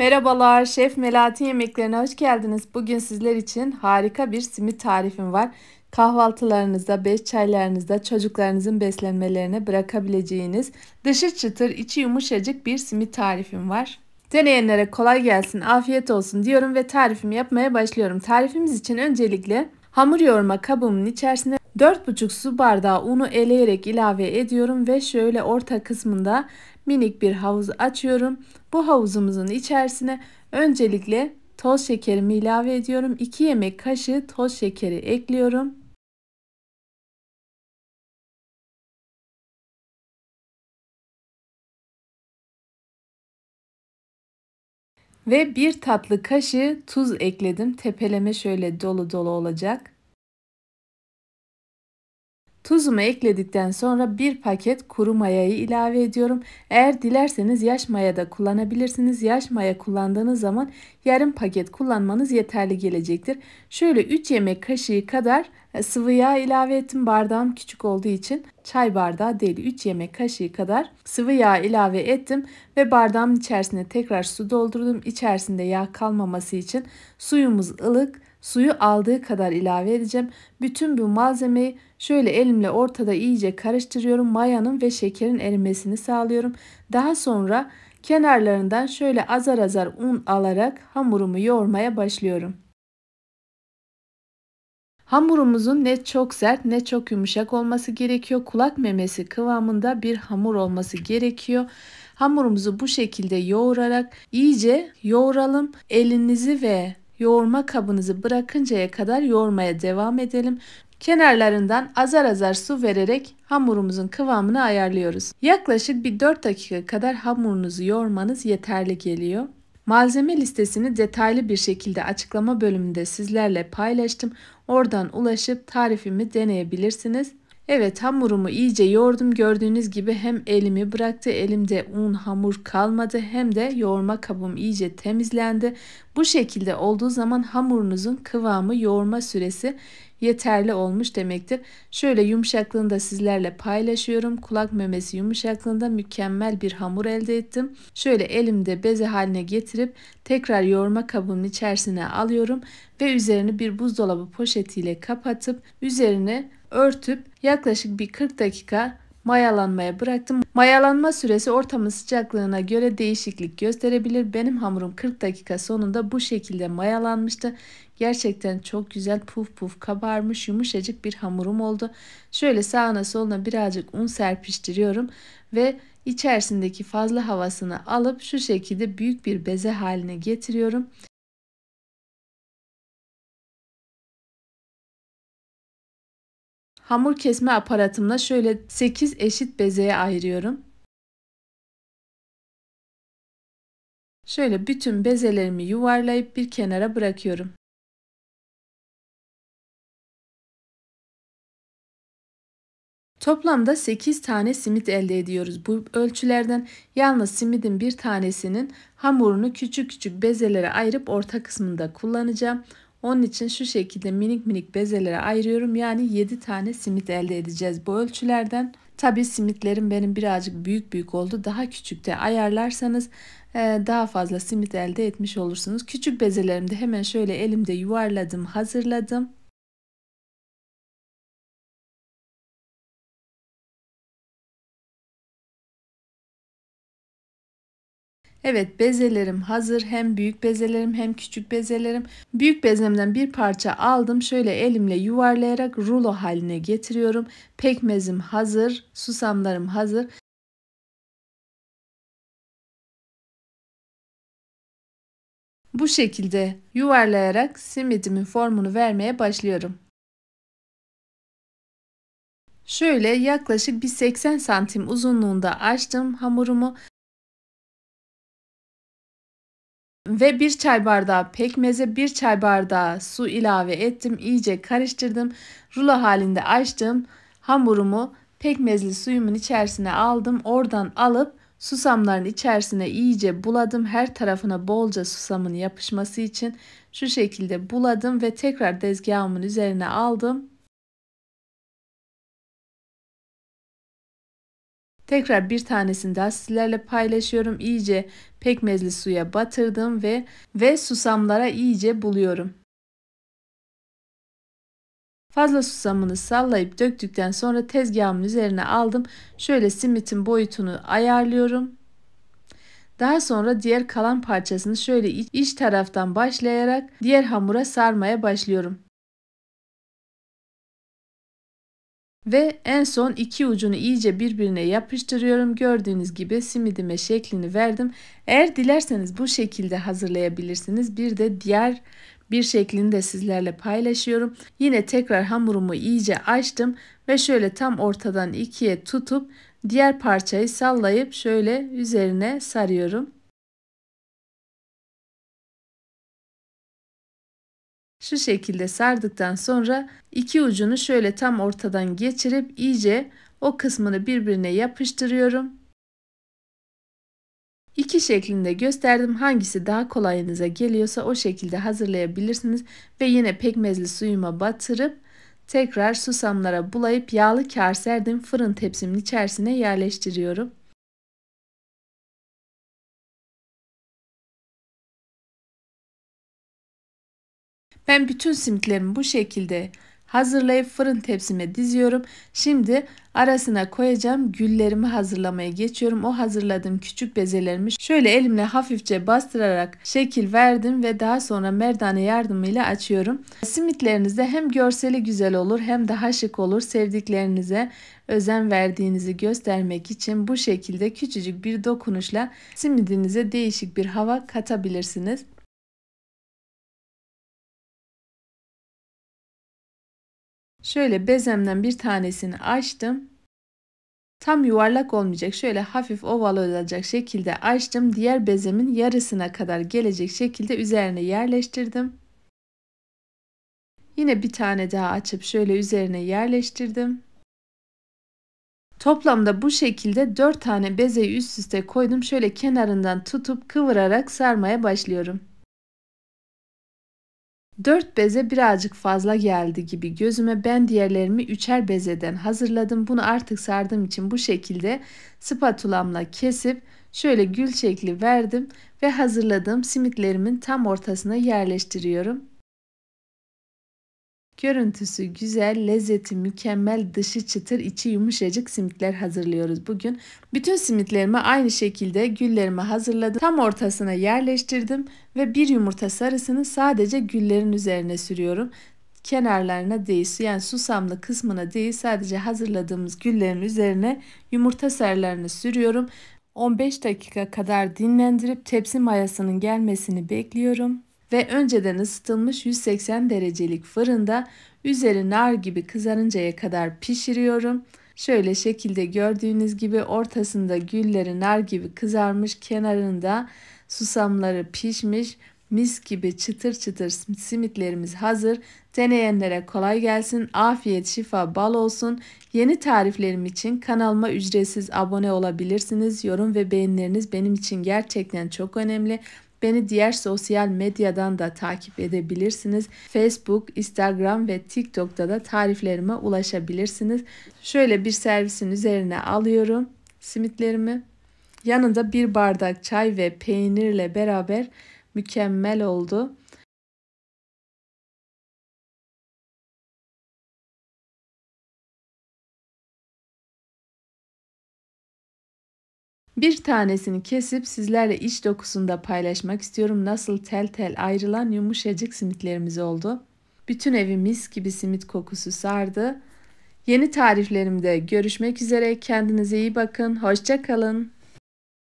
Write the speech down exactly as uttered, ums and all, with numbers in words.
Merhabalar, Şef Melahat'in yemeklerine hoş geldiniz. Bugün sizler için harika bir simit tarifim var. Kahvaltılarınızda, beş çaylarınızda çocuklarınızın beslenmelerine bırakabileceğiniz dışı çıtır, içi yumuşacık bir simit tarifim var. Deneyenlere kolay gelsin, afiyet olsun diyorum ve tarifimi yapmaya başlıyorum. Tarifimiz için öncelikle hamur yoğurma kabımın içerisine dört buçuk su bardağı unu eleyerek ilave ediyorum ve şöyle orta kısmında minik bir havuz açıyorum. Bu havuzumuzun içerisine öncelikle toz şekerimi ilave ediyorum. iki yemek kaşığı toz şekeri ekliyorum. Ve bir tatlı kaşığı tuz ekledim. Tepeleme şöyle dolu dolu olacak. Tuzumu ekledikten sonra bir paket kuru mayayı ilave ediyorum. Eğer dilerseniz yaş maya da kullanabilirsiniz. Yaş maya kullandığınız zaman yarım paket kullanmanız yeterli gelecektir. Şöyle üç yemek kaşığı kadar sıvı yağ ilave ettim. Bardağım küçük olduğu için çay bardağı değil, üç yemek kaşığı kadar sıvı yağ ilave ettim. Ve bardağımın içerisine tekrar su doldurdum. İçerisinde yağ kalmaması için suyumuz ılık. Suyu aldığı kadar ilave edeceğim. Bütün bu malzemeyi şöyle elimle ortada iyice karıştırıyorum. Mayanın ve şekerin erimesini sağlıyorum. Daha sonra kenarlarından şöyle azar azar un alarak hamurumu yoğurmaya başlıyorum. Hamurumuzun ne çok sert ne çok yumuşak olması gerekiyor. Kulak memesi kıvamında bir hamur olması gerekiyor. Hamurumuzu bu şekilde yoğurarak iyice yoğuralım. Elinizi ve yoğurma kabınızı bırakıncaya kadar yoğurmaya devam edelim. Kenarlarından azar azar su vererek hamurumuzun kıvamını ayarlıyoruz. Yaklaşık bir dört dakika kadar hamurunuzu yoğurmanız yeterli geliyor. Malzeme listesini detaylı bir şekilde açıklama bölümünde sizlerle paylaştım. Oradan ulaşıp tarifimi deneyebilirsiniz. Evet, hamurumu iyice yoğurdum. Gördüğünüz gibi hem elimi bıraktı, elimde un hamur kalmadı, hem de yoğurma kabım iyice temizlendi. Bu şekilde olduğu zaman hamurunuzun kıvamı, yoğurma süresi yeterli olmuş demektir. Şöyle yumuşaklığını da sizlerle paylaşıyorum. Kulak memesi yumuşaklığında mükemmel bir hamur elde ettim. Şöyle elimde beze haline getirip tekrar yoğurma kabımın içerisine alıyorum ve üzerini bir buzdolabı poşetiyle kapatıp üzerine örtüp yaklaşık bir kırk dakika mayalanmaya bıraktım. Mayalanma süresi ortamın sıcaklığına göre değişiklik gösterebilir. Benim hamurum kırk dakika sonunda bu şekilde mayalanmıştı. Gerçekten çok güzel puf puf kabarmış, yumuşacık bir hamurum oldu. Şöyle sağına soluna birazcık un serpiştiriyorum ve içerisindeki fazla havasını alıp şu şekilde büyük bir beze haline getiriyorum. Hamur kesme aparatımla şöyle sekiz eşit bezeye ayırıyorum. Şöyle bütün bezelerimi yuvarlayıp bir kenara bırakıyorum. Toplamda sekiz tane simit elde ediyoruz bu ölçülerden. Yalnız simidin bir tanesinin hamurunu küçük küçük bezelere ayırıp orta kısmında kullanacağım. Onun için şu şekilde minik minik bezelere ayırıyorum. Yani yedi tane simit elde edeceğiz bu ölçülerden. Tabi simitlerim benim birazcık büyük büyük oldu. Daha küçük de ayarlarsanız daha fazla simit elde etmiş olursunuz. Küçük bezelerimi de hemen şöyle elimde yuvarladım, hazırladım. Evet, bezelerim hazır. Hem büyük bezelerim hem küçük bezelerim. Büyük bezemden bir parça aldım. Şöyle elimle yuvarlayarak rulo haline getiriyorum. Pekmezim hazır. Susamlarım hazır. Bu şekilde yuvarlayarak simidimin formunu vermeye başlıyorum. Şöyle yaklaşık bir seksen santim uzunluğunda açtım hamurumu. Ve bir çay bardağı pekmeze bir çay bardağı su ilave ettim. İyice karıştırdım. Rulo halinde açtım. Hamurumu pekmezli suyumun içerisine aldım. Oradan alıp susamların içerisine iyice buladım. Her tarafına bolca susamın yapışması için şu şekilde buladım ve tekrar tezgahımın üzerine aldım. Tekrar bir tanesini daha sizlerle paylaşıyorum. İyice pekmezli suya batırdım ve ve susamlara iyice buluyorum. Fazla susamını sallayıp döktükten sonra tezgahımın üzerine aldım. Şöyle simitin boyutunu ayarlıyorum. Daha sonra diğer kalan parçasını şöyle iç taraftan başlayarak diğer hamura sarmaya başlıyorum. Ve en son iki ucunu iyice birbirine yapıştırıyorum. Gördüğünüz gibi simidime şeklini verdim. Eğer dilerseniz bu şekilde hazırlayabilirsiniz. Bir de diğer bir şeklini de sizlerle paylaşıyorum. Yine tekrar hamurumu iyice açtım ve şöyle tam ortadan ikiye tutup diğer parçayı sallayıp şöyle üzerine sarıyorum. Şu şekilde sardıktan sonra iki ucunu şöyle tam ortadan geçirip iyice o kısmını birbirine yapıştırıyorum. İki şeklinde gösterdim. Hangisi daha kolayınıza geliyorsa o şekilde hazırlayabilirsiniz. Ve yine pekmezli suyuma batırıp tekrar susamlara bulayıp yağlı kağıt serdim. Fırın tepsimin içerisine yerleştiriyorum. Ben bütün simitlerimi bu şekilde hazırlayıp fırın tepsime diziyorum. Şimdi arasına koyacağım güllerimi hazırlamaya geçiyorum. O hazırladığım küçük bezelerimi şöyle elimle hafifçe bastırarak şekil verdim ve daha sonra merdane yardımıyla açıyorum. Simitlerinizde hem görseli güzel olur hem daha şık olur. Sevdiklerinize özen verdiğinizi göstermek için bu şekilde küçücük bir dokunuşla simidinize değişik bir hava katabilirsiniz. Şöyle bezemden bir tanesini açtım. Tam yuvarlak olmayacak, şöyle hafif oval olacak şekilde açtım. Diğer bezemin yarısına kadar gelecek şekilde üzerine yerleştirdim. Yine bir tane daha açıp şöyle üzerine yerleştirdim. Toplamda bu şekilde dört tane bezeyi üst üste koydum. Şöyle kenarından tutup kıvırarak sarmaya başlıyorum. dört beze birazcık fazla geldi gibi gözüme. Ben diğerlerimi üçer bezeden hazırladım. Bunu artık sardığım için bu şekilde spatulamla kesip şöyle gül şekli verdim ve hazırladığım simitlerimin tam ortasına yerleştiriyorum. Görüntüsü güzel, lezzeti mükemmel, dışı çıtır, içi yumuşacık simitler hazırlıyoruz bugün. Bütün simitlerimi aynı şekilde güllerimi hazırladım. Tam ortasına yerleştirdim ve bir yumurta sarısını sadece güllerin üzerine sürüyorum. Kenarlarına değil, yani susamlı kısmına değil, sadece hazırladığımız güllerin üzerine yumurta sarılarını sürüyorum. on beş dakika kadar dinlendirip tepsi mayasının gelmesini bekliyorum. Ve önceden ısıtılmış yüz seksen derecelik fırında üzeri nar gibi kızarıncaya kadar pişiriyorum. Şöyle şekilde gördüğünüz gibi ortasında gülleri nar gibi kızarmış, kenarında susamları pişmiş, mis gibi çıtır çıtır simitlerimiz hazır. Deneyenlere kolay gelsin, afiyet şifa bal olsun. Yeni tariflerim için kanalıma ücretsiz abone olabilirsiniz. Yorum ve beğenileriniz benim için gerçekten çok önemli. Beni diğer sosyal medyadan da takip edebilirsiniz. Facebook, Instagram ve TikTok'ta da tariflerime ulaşabilirsiniz. Şöyle bir servisin üzerine alıyorum simitlerimi. Yanında bir bardak çay ve peynirle beraber mükemmel oldu. Bir tanesini kesip sizlerle iç dokusunu da paylaşmak istiyorum. Nasıl tel tel ayrılan yumuşacık simitlerimiz oldu. Bütün evi mis gibi simit kokusu sardı. Yeni tariflerimde görüşmek üzere. Kendinize iyi bakın. Hoşça kalın.